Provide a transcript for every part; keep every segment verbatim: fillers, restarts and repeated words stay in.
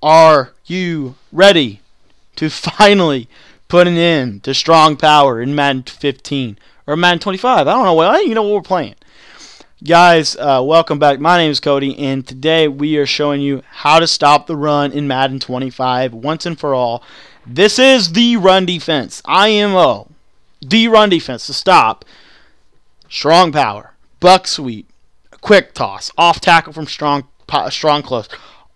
Are you ready to finally put an end to strong power in Madden fifteen or Madden twenty-five? I don't know. Well, I don't even know what we're playing. Guys, uh, welcome back. My name is Cody, and today we are showing you how to stop the run in Madden twenty-five once and for all. This is the run defense, I M O, the run defense to stop strong power, buck sweep, quick toss, off tackle from strong strong close.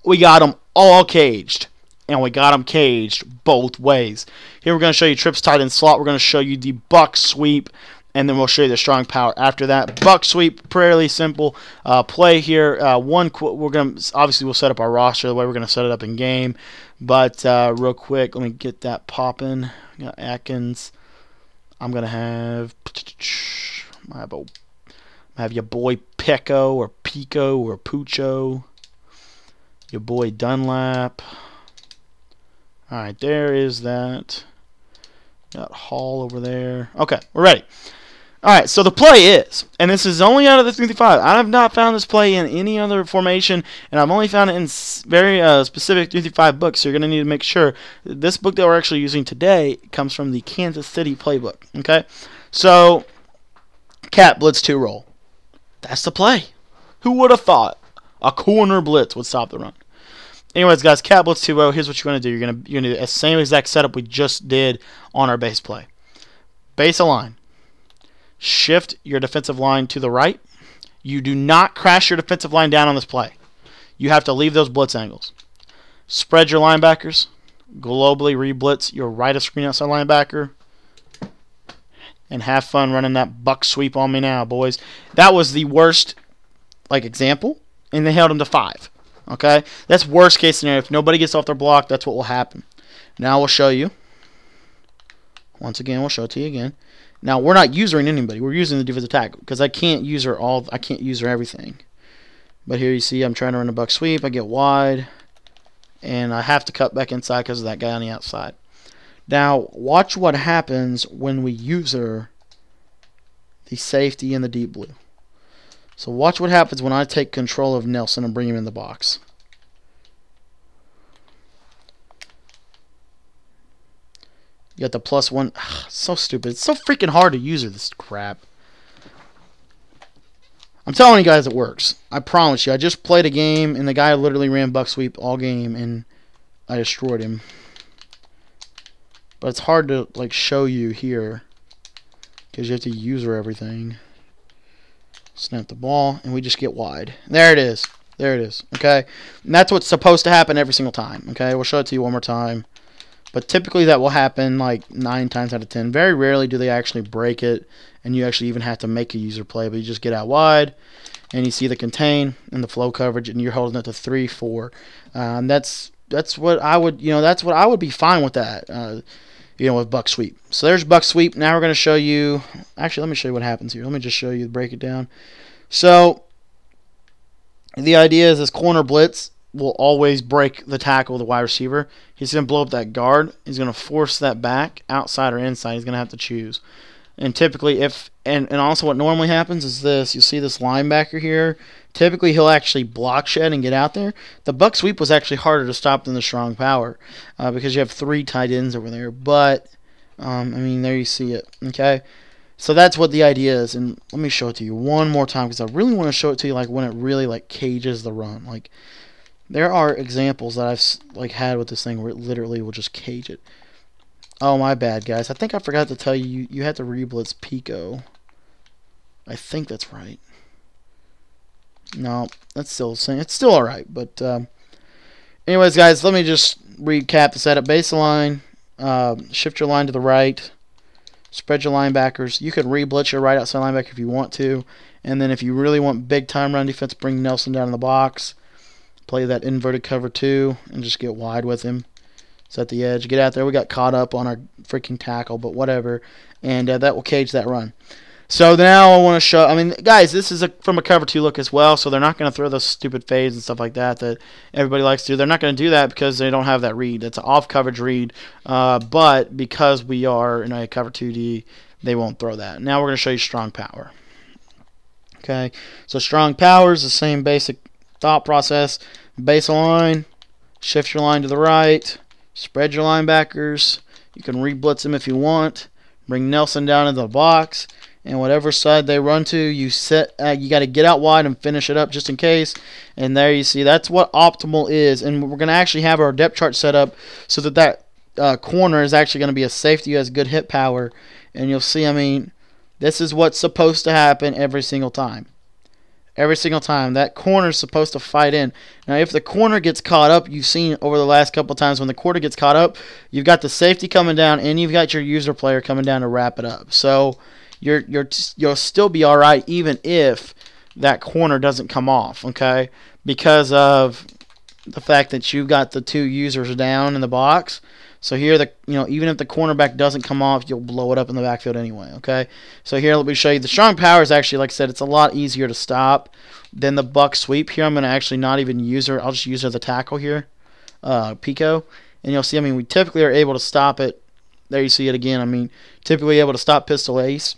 We got them all caged, and we got them caged both ways. Here we're going to show you trips tight end slot. We're going to show you the buck sweep, and then we'll show you the strong power after that. Buck sweep, fairly simple uh, play here. Uh, one, we're gonna obviously we'll set up our roster the way we're gonna set it up in game. But uh, real quick, let me get that popping. Got Atkins. I'm gonna have my have your boy Peko or Peko or Pucho. Your boy Dunlap. All right, there is that. Got Hall over there. Okay, we're ready. Alright, so the play is, and this is only out of the three fifty-five. I have not found this play in any other formation, and I've only found it in very uh, specific three fifty-five books, so you're going to need to make sure. This book that we're actually using today comes from the Kansas City playbook. Okay, so Cat Blitz two roll. That's the play. Who would have thought a corner blitz would stop the run? Anyways, guys, Cat Blitz two roll, here's what you're going to do. You're going to you're gonna do the same exact setup we just did on our base play. Base align. Shift your defensive line to the right. You do not crash your defensive line down on this play. You have to leave those blitz angles. Spread your linebackers. Globally re-blitz your right of screen outside linebacker. And have fun running that buck sweep on me now, boys. That was the worst like example, and they held him to five. Okay? That's worst case scenario. If nobody gets off their block, that's what will happen. Now we'll show you. Once again, we'll show it to you again. Now we're not using anybody. We're using the defensive tackle because I can't use her all. I can't use her everything. But here you see, I'm trying to run a buck sweep. I get wide, and I have to cut back inside because of that guy on the outside. Now watch what happens when we use her. The safety in the deep blue. So watch what happens when I take control of Nelson and bring him in the box. You got the plus one. Ugh, so stupid. It's so freaking hard to use her, this crap. I'm telling you guys it works. I promise you. I just played a game, and the guy literally ran buck sweep all game, and I destroyed him. But it's hard to like show you here because you have to use her everything. Snap the ball, and we just get wide. There it is. There it is. Okay? And that's what's supposed to happen every single time. Okay? We'll show it to you one more time. But typically that will happen like nine times out of ten. Very rarely do they actually break it, and you actually even have to make a user play. But you just get out wide, and you see the contain and the flow coverage, and you're holding it to three, four. Um, that's that's what I would you know that's what I would be fine with that. Uh, you know with buck sweep. So there's buck sweep. Now we're going to show you. Actually, let me show you what happens here. Let me just show you break it down. So the idea is this corner blitz will always break the tackle of the wide receiver. He's going to blow up that guard. He's going to force that back, outside or inside. He's going to have to choose. And typically if and, – and also what normally happens is this. You see this linebacker here. Typically he'll actually block shed and get out there. The buck sweep was actually harder to stop than the strong power uh, because you have three tight ends over there. But, um, I mean, there you see it. Okay? So that's what the idea is. And let me show it to you one more time because I really want to show it to you like when it really like cages the run. Like – there are examples that I've like had with this thing where it literally will just cage it. Oh, my bad, guys. I think I forgot to tell you you, you had to re-blitz Peko. I think that's right. No, that's still the same. It's still all right. But um, anyways, guys, let me just recap the setup. Baseline, um, shift your line to the right, spread your linebackers. You can re-blitz your right outside linebacker if you want to. And then if you really want big-time run defense, bring Nelson down in the box. Play that inverted cover two and just get wide with him. Set the edge. Get out there. We got caught up on our freaking tackle, but whatever. And uh, that will cage that run. So now I want to show – I mean, guys, this is a, from a cover two look as well, so they're not going to throw those stupid fades and stuff like that that everybody likes to do. They're not going to do that because they don't have that read. It's an off-coverage read, uh, but because we are in a cover two D, they won't throw that. Now we're going to show you strong power. Okay, so strong power is the same basic – thought process, baseline, shift your line to the right, spread your linebackers. You can re-blitz them if you want. Bring Nelson down into the box, and whatever side they run to, you set. Uh, you got to get out wide and finish it up just in case. And there you see, that's what optimal is. And we're going to actually have our depth chart set up so that that uh, corner is actually going to be a safety who has good hit power. And you'll see, I mean, this is what's supposed to happen every single time. Every single time. That corner is supposed to fight in. Now, if the corner gets caught up, you've seen over the last couple of times when the corner gets caught up, you've got the safety coming down, and you've got your user player coming down to wrap it up. So you're, you're, you'll still be all right even if that corner doesn't come off, okay, because of the fact that you've got the two users down in the box. So here, the you know, even if the cornerback doesn't come off, you'll blow it up in the backfield anyway, okay? So here, let me show you. The strong power is actually, like I said, it's a lot easier to stop than the buck sweep. Here, I'm going to actually not even use her. I'll just use her the tackle here, uh, Peko. And you'll see, I mean, we typically are able to stop it. There you see it again. I mean, typically able to stop Pistol Ace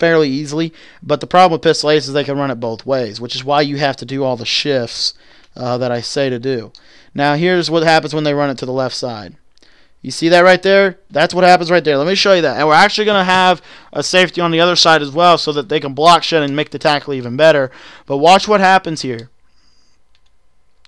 fairly easily. But the problem with Pistol Ace is they can run it both ways, which is why you have to do all the shifts uh, that I say to do. Now, here's what happens when they run it to the left side. You see that right there? That's what happens right there. Let me show you that. And we're actually going to have a safety on the other side as well so that they can block shut and make the tackle even better. But watch what happens here.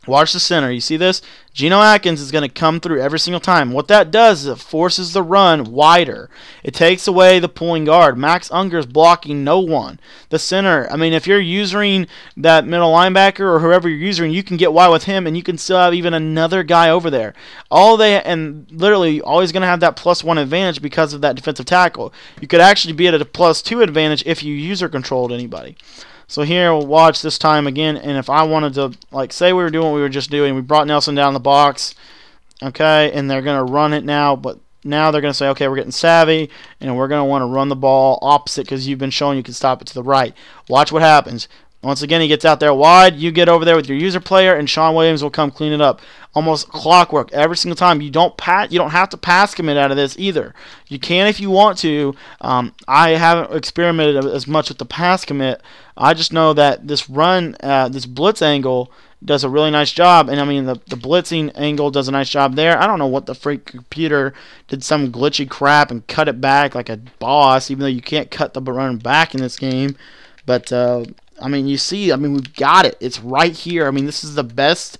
Watch the center. You see this? Geno Atkins is going to come through every single time. What that does is it forces the run wider. It takes away the pulling guard. Max Unger is blocking no one. The center, I mean, if you're using that middle linebacker or whoever you're using, you can get wide with him, and you can still have even another guy over there. All they and literally always going to have that plus one advantage because of that defensive tackle. You could actually be at a plus two advantage if you user controlled anybody. So here, we'll watch this time again, and if I wanted to, like, say we were doing what we were just doing, we brought Nelson down the box, okay, and they're going to run it now, but now they're going to say, okay, we're getting savvy, and we're going to want to run the ball opposite because you've been showing you can stop it to the right. Watch what happens. Once again, he gets out there wide. You get over there with your user player, and Sean Williams will come clean it up. Almost clockwork every single time. You don't pat. You don't have to pass commit out of this either. You can if you want to. Um, I haven't experimented as much with the pass commit. I just know that this run, uh, this blitz angle does a really nice job. And, I mean, the, the blitzing angle does a nice job there. I don't know what the freak computer did some glitchy crap and cut it back like a boss, even though you can't cut the run back in this game. But, uh, I mean, you see, I mean, we've got it. It's right here. I mean, this is the best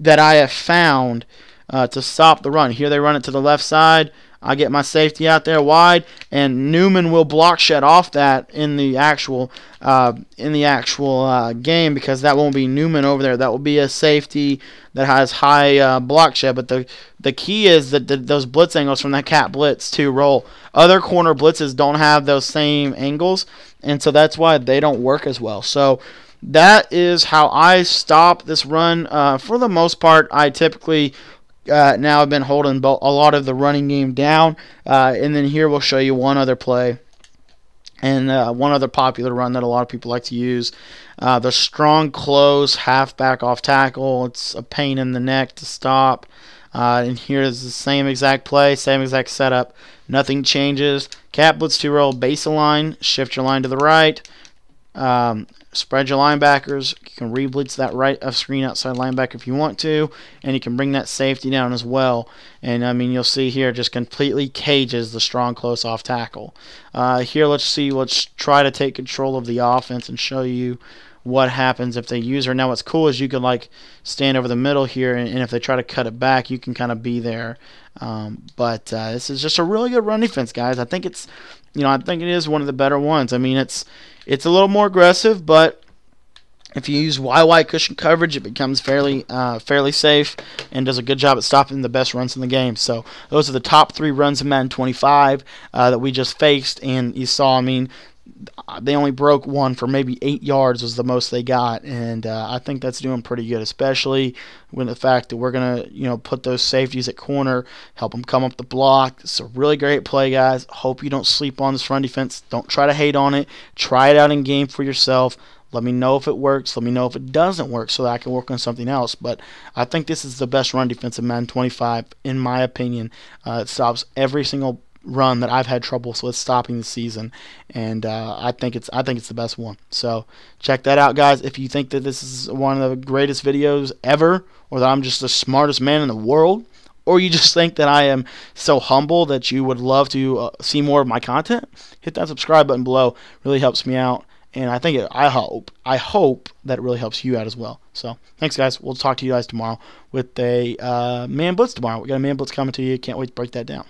that I have found uh, to stop the run. Here they run it to the left side. I get my safety out there wide, and Newman will block shed off that in the actual uh, in the actual uh, game because that won't be Newman over there. That will be a safety that has high uh, block shed. But the the key is that the, those blitz angles from that Cat Blitz two roll. Other corner blitzes don't have those same angles, and so that's why they don't work as well. So that is how I stop this run. Uh, for the most part, I typically. Uh, now I've been holding a lot of the running game down, uh, and then here we'll show you one other play and uh, one other popular run that a lot of people like to use, uh, the strong close halfback off tackle. It's a pain in the neck to stop, uh, and here is the same exact play, same exact setup. Nothing changes. Cat Blitz two roll, baseline, shift your line to the right, um, spread your linebackers. You can re-blitz that right of screen outside linebacker if you want to, and you can bring that safety down as well. And, I mean, you'll see here just completely cages the strong close off tackle. Uh, here, let's see. Let's try to take control of the offense and show you what happens if they use her. Now, what's cool is you can, like, stand over the middle here, and, and if they try to cut it back, you can kind of be there. Um, but uh, this is just a really good run defense, guys. I think it's, you know, I think it is one of the better ones. I mean, it's It's a little more aggressive, but if you use Y Y cushion coverage, it becomes fairly uh, fairly safe and does a good job at stopping the best runs in the game. So those are the top three runs in Madden twenty-five uh, that we just faced. And you saw, I mean, they only broke one for maybe eight yards was the most they got. And uh, I think that's doing pretty good, especially with the fact that we're going to, you know, put those safeties at corner, help them come up the block. It's a really great play, guys. Hope you don't sleep on this run defense. Don't try to hate on it. Try it out in game for yourself. Let me know if it works. Let me know if it doesn't work so that I can work on something else. But I think this is the best run defense in Madden twenty-five, in my opinion. Uh, it stops every single run that I've had trouble with stopping this season, and uh, I think it's I think it's the best one. So check that out, guys. If you think that this is one of the greatest videos ever, or that I'm just the smartest man in the world, or you just think that I am so humble that you would love to uh, see more of my content, hit that subscribe button below. It really helps me out, and I think it, I hope I hope that it really helps you out as well. So thanks, guys. We'll talk to you guys tomorrow with a uh, Man Blitz tomorrow. We got a Man Blitz coming to you. Can't wait to break that down.